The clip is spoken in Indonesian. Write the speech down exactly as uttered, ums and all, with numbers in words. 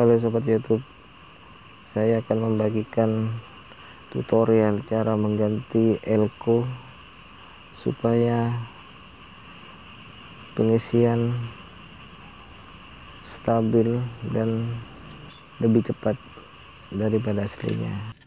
Halo sobat YouTube, saya akan membagikan tutorial cara mengganti elko supaya pengisian stabil dan lebih cepat daripada aslinya.